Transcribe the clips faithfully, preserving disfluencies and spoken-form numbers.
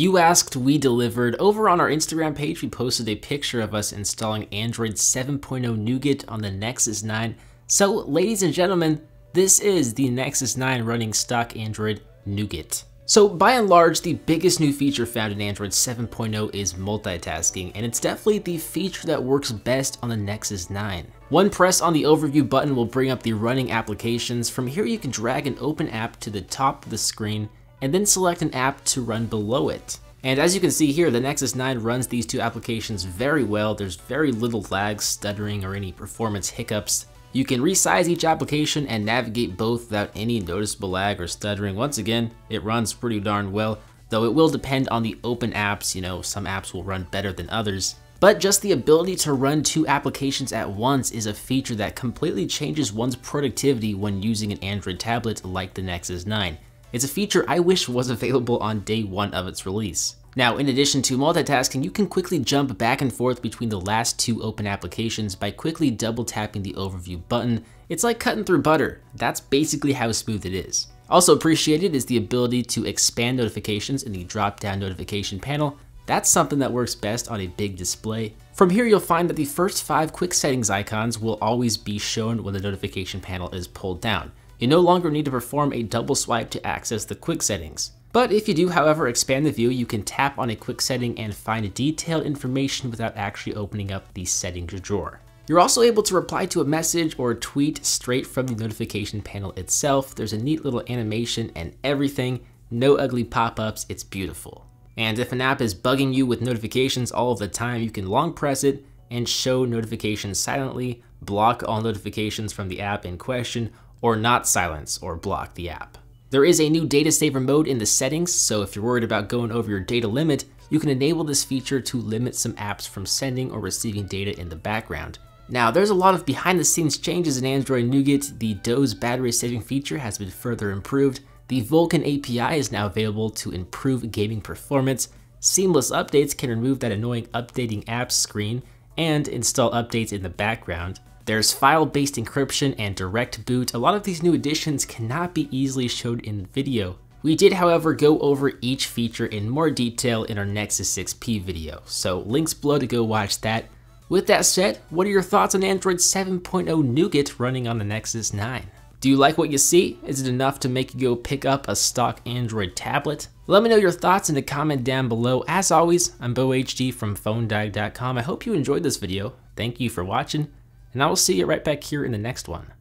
You asked, we delivered. Over on our Instagram page, we posted a picture of us installing Android seven point oh Nougat on the Nexus nine. So ladies and gentlemen, this is the Nexus nine running stock Android Nougat. So by and large, the biggest new feature found in Android seven point oh is multitasking, and it's definitely the feature that works best on the Nexus nine. One press on the overview button will bring up the running applications. From here, you can drag an open app to the top of the screen and then select an app to run below it. And as you can see here, the Nexus nine runs these two applications very well. There's very little lag, stuttering, or any performance hiccups. You can resize each application and navigate both without any noticeable lag or stuttering. Once again, it runs pretty darn well, though it will depend on the open apps. You know, some apps will run better than others. But just the ability to run two applications at once is a feature that completely changes one's productivity when using an Android tablet like the Nexus nine. It's a feature I wish was available on day one of its release. Now, in addition to multitasking, you can quickly jump back and forth between the last two open applications by quickly double tapping the overview button. It's like cutting through butter. That's basically how smooth it is. Also appreciated is the ability to expand notifications in the drop-down notification panel. That's something that works best on a big display. From here, you'll find that the first five quick settings icons will always be shown when the notification panel is pulled down. You no longer need to perform a double swipe to access the quick settings. But if you do, however, expand the view, you can tap on a quick setting and find detailed information without actually opening up the settings drawer. You're also able to reply to a message or a tweet straight from the notification panel itself. There's a neat little animation and everything. No ugly pop-ups, it's beautiful. And if an app is bugging you with notifications all of the time, you can long press it and show notifications silently, block all notifications from the app in question, or not silence or block the app. There is a new data saver mode in the settings, so if you're worried about going over your data limit, you can enable this feature to limit some apps from sending or receiving data in the background. Now, there's a lot of behind the scenes changes in Android Nougat. The Doze battery saving feature has been further improved. The Vulkan A P I is now available to improve gaming performance. Seamless updates can remove that annoying updating apps screen and install updates in the background. There's file-based encryption and direct boot. A lot of these new additions cannot be easily showed in video. We did, however, go over each feature in more detail in our Nexus six P video, so links below to go watch that. With that said, what are your thoughts on Android seven point oh Nougat running on the Nexus nine? Do you like what you see? Is it enough to make you go pick up a stock Android tablet? Let me know your thoughts in the comment down below. As always, I'm Beau H D from PhoneDog dot com. I hope you enjoyed this video. Thank you for watching. And I will see you right back here in the next one.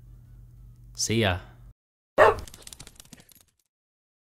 See ya.